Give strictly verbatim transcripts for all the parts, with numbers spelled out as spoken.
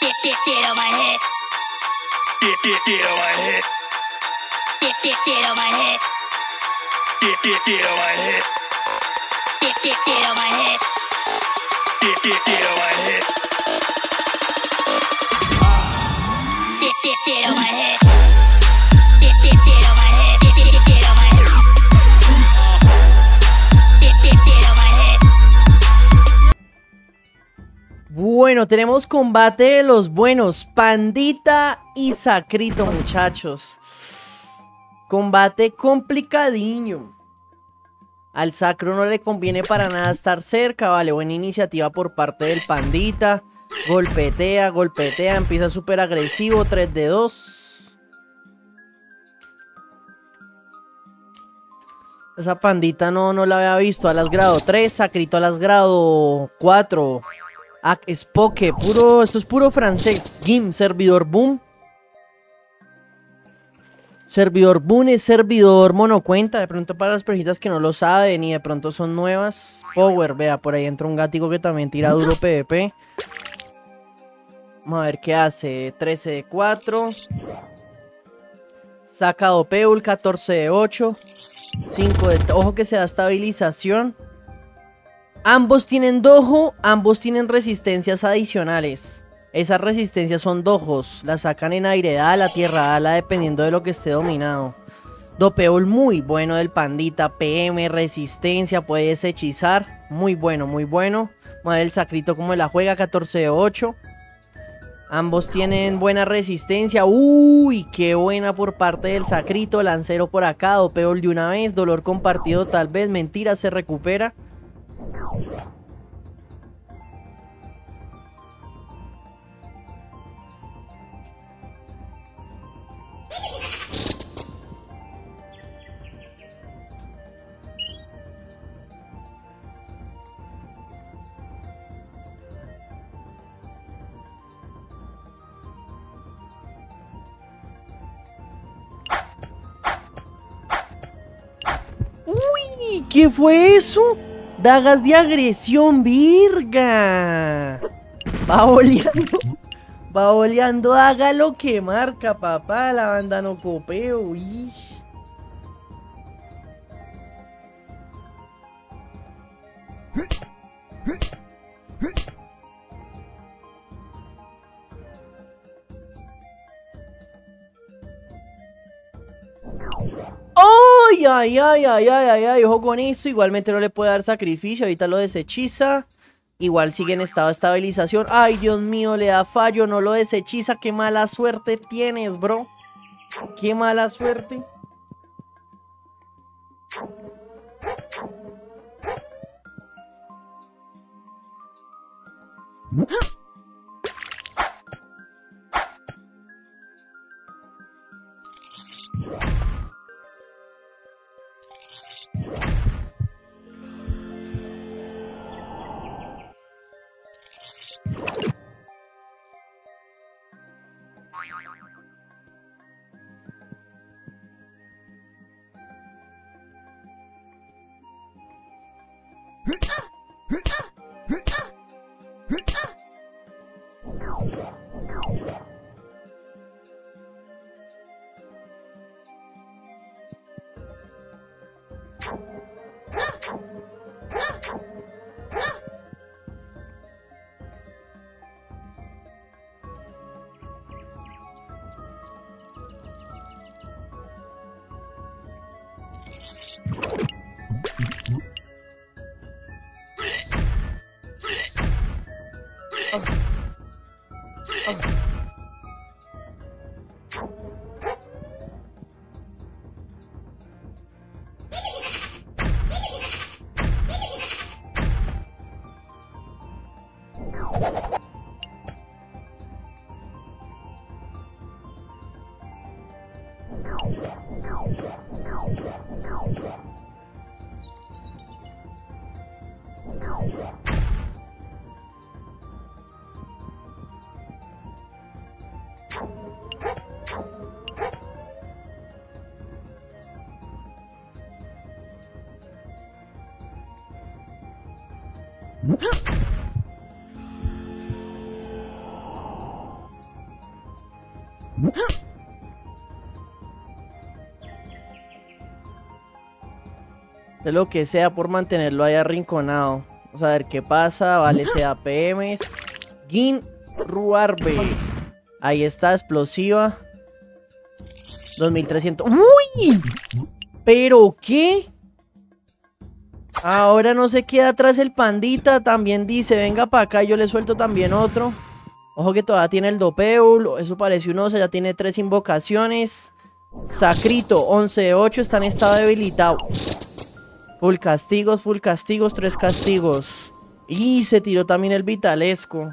Get get get on my head. Get get get on my head. Get get get on my head. Get get get on my head. Get get get on my head. Get get get on my head. Get get get on my head. Get get get on my head. Get get get on my head. Get get get on my head. Bueno, tenemos combate de los buenos, Pandita y Sacrito, muchachos. Combate complicadiño. Al Sacro no le conviene para nada estar cerca, vale, buena iniciativa por parte del Pandita. Golpetea, golpetea, empieza súper agresivo, tres de dos. Esa Pandita no, no la había visto, a las grado tres, Sacrito a las grado cuatro. Spoke, puro, esto es puro francés. Gim, servidor boom. Servidor boom es servidor monocuenta. De pronto para las personas que no lo saben y de pronto son nuevas. Power, vea, por ahí entra un gatico que también tira duro PvP. Vamos a ver qué hace. trece de cuatro. Saca Dopeul, catorce de ocho. cinco de... Ojo que se da estabilización. Ambos tienen dojo, ambos tienen resistencias adicionales. Esas resistencias son dojos, las sacan en aire ala, tierra ala, dependiendo de lo que esté dominado. Dopeul muy bueno del Pandita, P M, resistencia, puedes hechizar, muy bueno, muy bueno. Mueve el Sacrito como la juega, catorce de ocho. Ambos tienen buena resistencia, uy, qué buena por parte del Sacrito, lancero por acá, Dopeul de una vez, dolor compartido tal vez, mentira, se recupera. Uy, ¿qué fue eso? Dagas de agresión, virga. Va boleando. Va boleando, hágalo que marca, papá. La banda no copeo. Uy. Ay, ay, ay, ay, ay, ay, ay, ojo con eso. Igualmente no le puede dar sacrificio. Ahorita lo deshechiza. Igual sigue en estado de estabilización. Ay, Dios mío, le da fallo. No lo deshechiza. Qué mala suerte tienes, bro. Qué mala suerte. De lo que sea por mantenerlo ahí arrinconado. Vamos a ver qué pasa. Vale, se da P Ms. Gin Ruarbe. Ahí está, explosiva. dos mil trescientos. ¡Uy! ¿Pero qué? Ahora no se queda atrás el pandita. También dice, venga para acá. Yo le suelto también otro. Ojo que todavía tiene el Dopeul. Eso parece un oso. Ya tiene tres invocaciones. Sacrito, once de ocho. Está en estado debilitado. Full castigos, full castigos, tres castigos. Y se tiró también el Vitalesco.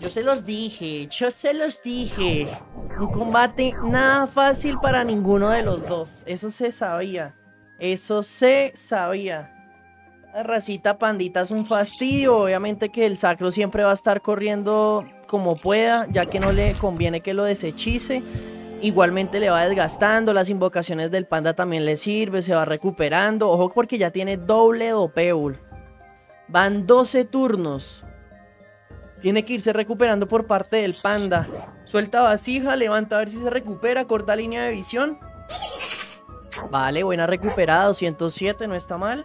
Yo se los dije, yo se los dije. Un combate nada fácil para ninguno de los dos. Eso se sabía. Eso se sabía. La racita pandita es un fastidio. Obviamente que el Sacro siempre va a estar corriendo como pueda, ya que no le conviene que lo desechice. Igualmente le va desgastando. Las invocaciones del panda también le sirve. Se va recuperando. Ojo porque ya tiene doble dopeul. Van doce turnos. Tiene que irse recuperando por parte del panda. Suelta vasija, levanta a ver si se recupera. Corta línea de visión. Vale, buena recuperada. doscientos siete, no está mal.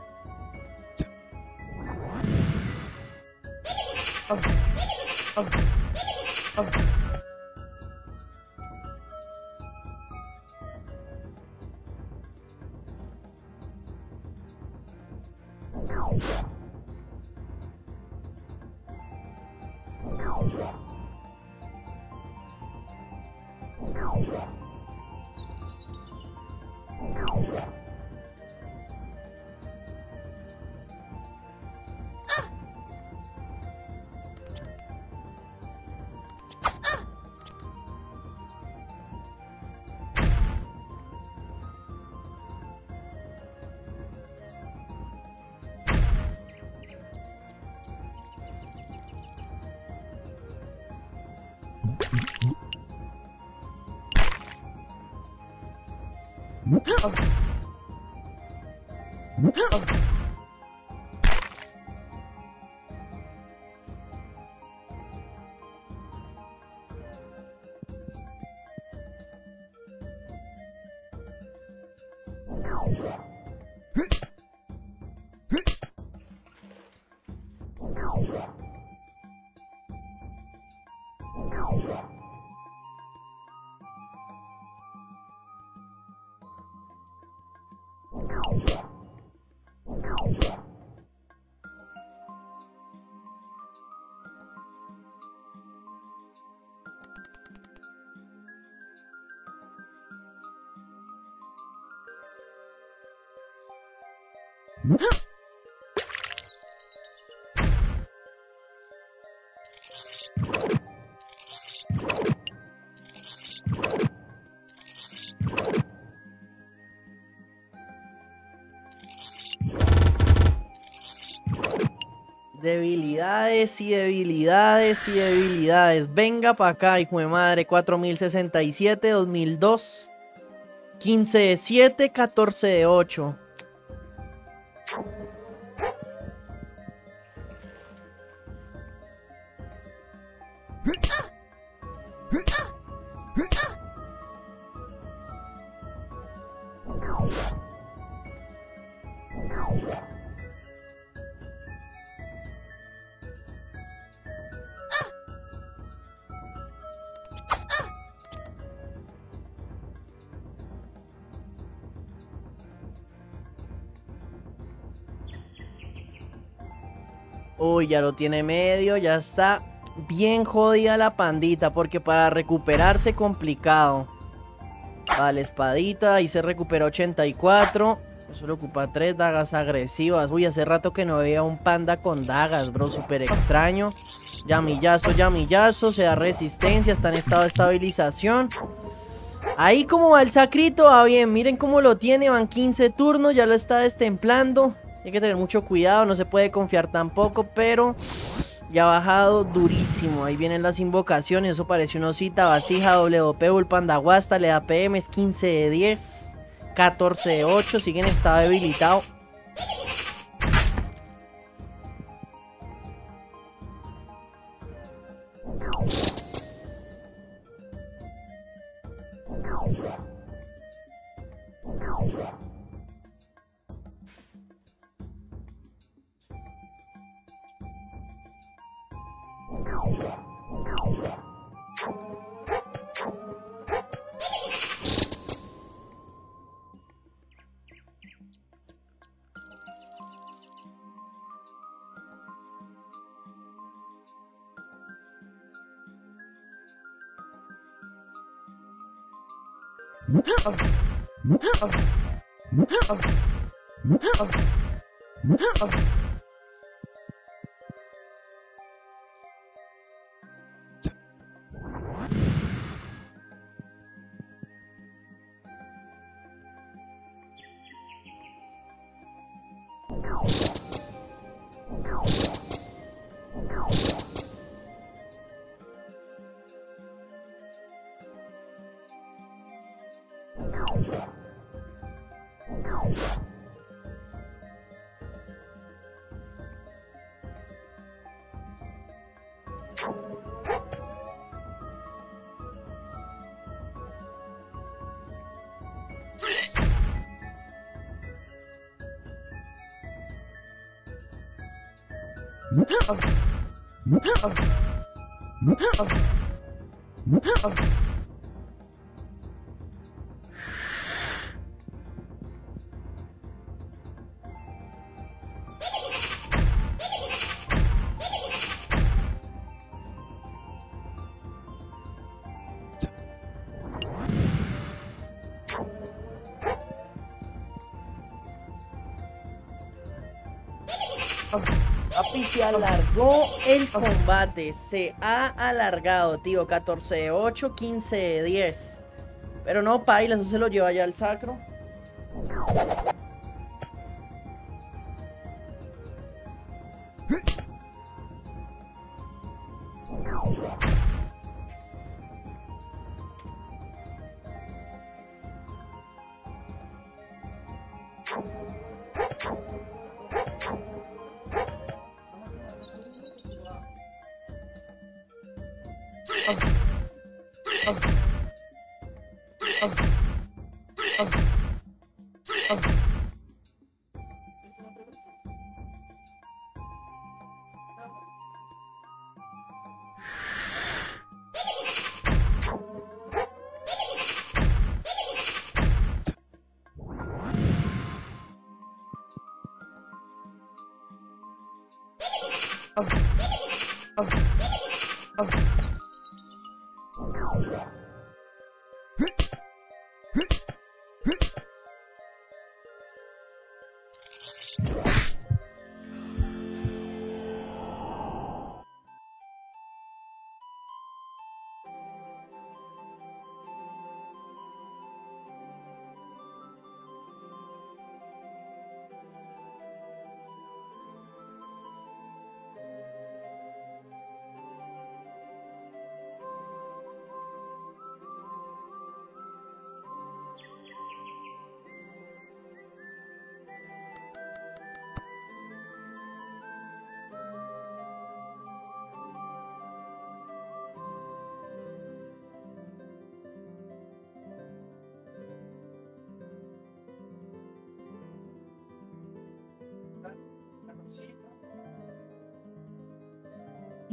Debilidades y debilidades y debilidades. Venga para acá, hijo de madre. cuatro mil sesenta y siete, dos mil dos, quince de siete, catorce de ocho. Uy, ya lo tiene medio, ya está bien jodida la pandita, porque para recuperarse complicado. Vale, espadita, ahí se recupera ochenta y cuatro, eso le ocupa tres dagas agresivas. Uy, hace rato que no veía un panda con dagas, bro, súper extraño. Llamillazo, llamillazo, se da resistencia, está en estado de estabilización. Ahí como va el sacrito, va bien, miren cómo lo tiene, van quince turnos, ya lo está destemplando. Hay que tener mucho cuidado, no se puede confiar tampoco, pero ya ha bajado durísimo. Ahí vienen las invocaciones, eso parece una osita, vasija, doble dopeul, pandaguasta, le da P M, es quince de diez, catorce de ocho, siguen estado debilitado. Se alargó el combate, se ha alargado, tío. catorce de ocho, quince de diez. Pero no, paila, eso se lo lleva ya el sacro.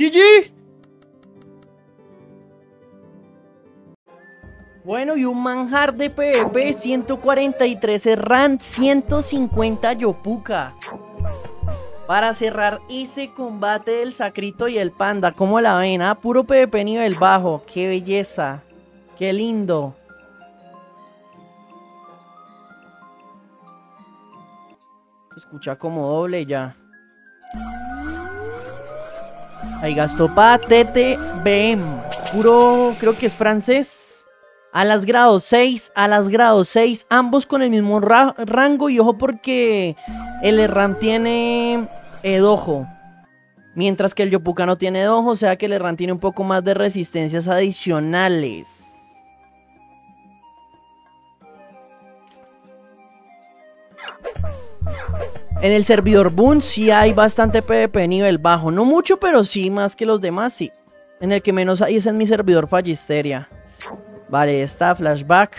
G G. Bueno, y un manjar de PvP, ciento cuarenta y tres errant, ciento cincuenta yopuka, para cerrar ese combate del Sacrito y el Panda. ¿Cómo la ven? Ah, puro PvP nivel bajo. Qué belleza, qué lindo. Se escucha como doble ya. Ahí gastó pa T T B M. Puro, creo que es francés. Alas grado seis, alas grado seis. Ambos con el mismo ra rango. Y ojo porque el errant tiene edojo, mientras que el yopuka no tiene edojo. O sea que el errant tiene un poco más de resistencias adicionales. En el servidor Boon sí hay bastante PvP nivel bajo. No mucho, pero sí más que los demás, sí. En el que menos hay es en mi servidor Fallisteria. Vale, está flashback.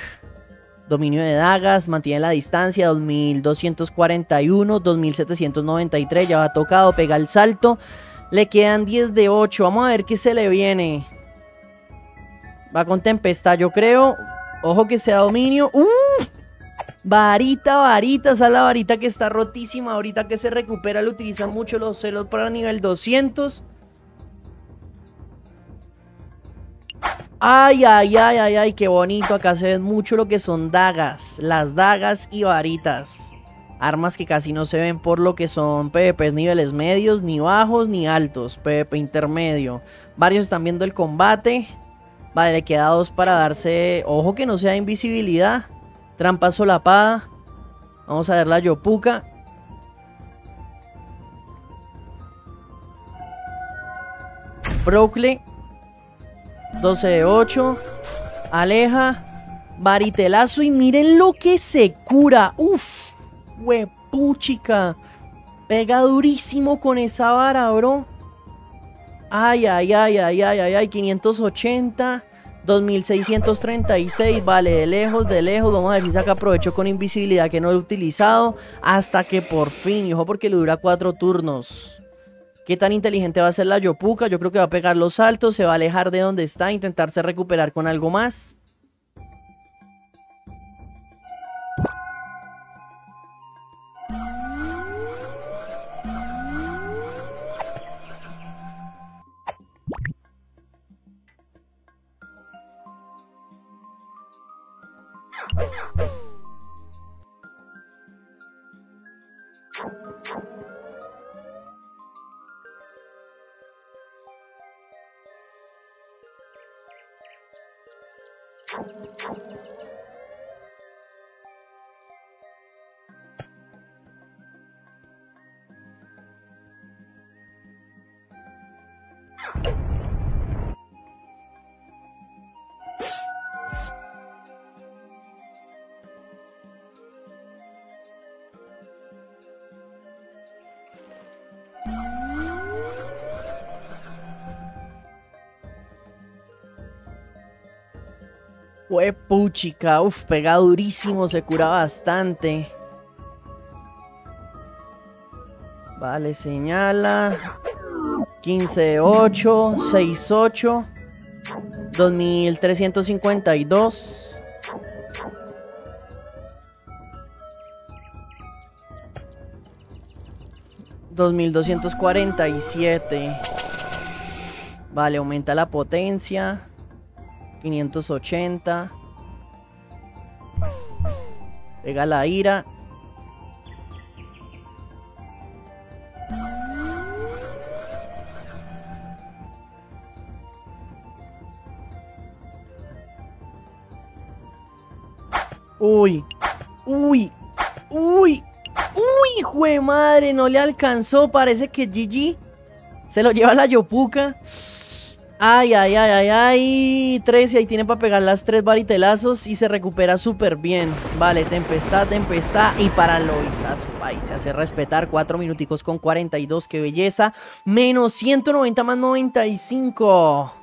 Dominio de dagas, mantiene la distancia, dos mil doscientos cuarenta y uno, dos mil setecientos noventa y tres, ya va tocado, pega el salto. Le quedan diez de ocho, vamos a ver qué se le viene. Va con tempestad, yo creo. Ojo que sea dominio. ¡Uh! Varita, varita, esa es la varita que está rotísima. Ahorita que se recupera, lo utilizan mucho los celos para nivel doscientos. Ay, ay, ay, ay, ay, qué bonito. Acá se ven mucho lo que son dagas, las dagas y varitas. armas que casi no se ven por lo que son PvPs niveles medios, ni bajos, ni altos, PvP intermedio. Varios están viendo el combate. Vale, le queda dos para darse, ojo que no sea invisibilidad, trampa solapada. Vamos a ver la Yopuka. Brocle, doce de ocho, aleja, varitelazo y miren lo que se cura. Uf, huepuchica, pega durísimo con esa vara, bro. Ay, ay, ay, ay, ay, ay, ay, quinientos ochenta, dos mil seiscientos treinta y seis, vale, de lejos, de lejos, vamos a ver si saca provecho con invisibilidad que no lo he utilizado, hasta que por fin, ojo porque le dura cuatro turnos. ¿Qué tan inteligente va a ser la Yopuka? Yo creo que va a pegar los saltos, se va a alejar de donde está, intentarse recuperar con algo más. Puchica, uff, pega durísimo, se cura bastante. Vale, señala quince ocho, seis ocho, dos mil trescientos cincuenta y dos. dos mil doscientos cuarenta y siete. Vale, aumenta la potencia. quinientos ochenta. Pega la ira. Uy, uy, uy, uy, hijo de madre, no le alcanzó. Parece que G G se lo lleva la Yopuka. Ay, ay, ay, ay, ay, trece, ahí tiene para pegar las tres varitelazos y se recupera súper bien. Vale, tempestad, tempestad y para Loisazo, país, se hace respetar, cuatro minuticos con cuarenta y dos, qué belleza, menos ciento noventa más noventa y cinco.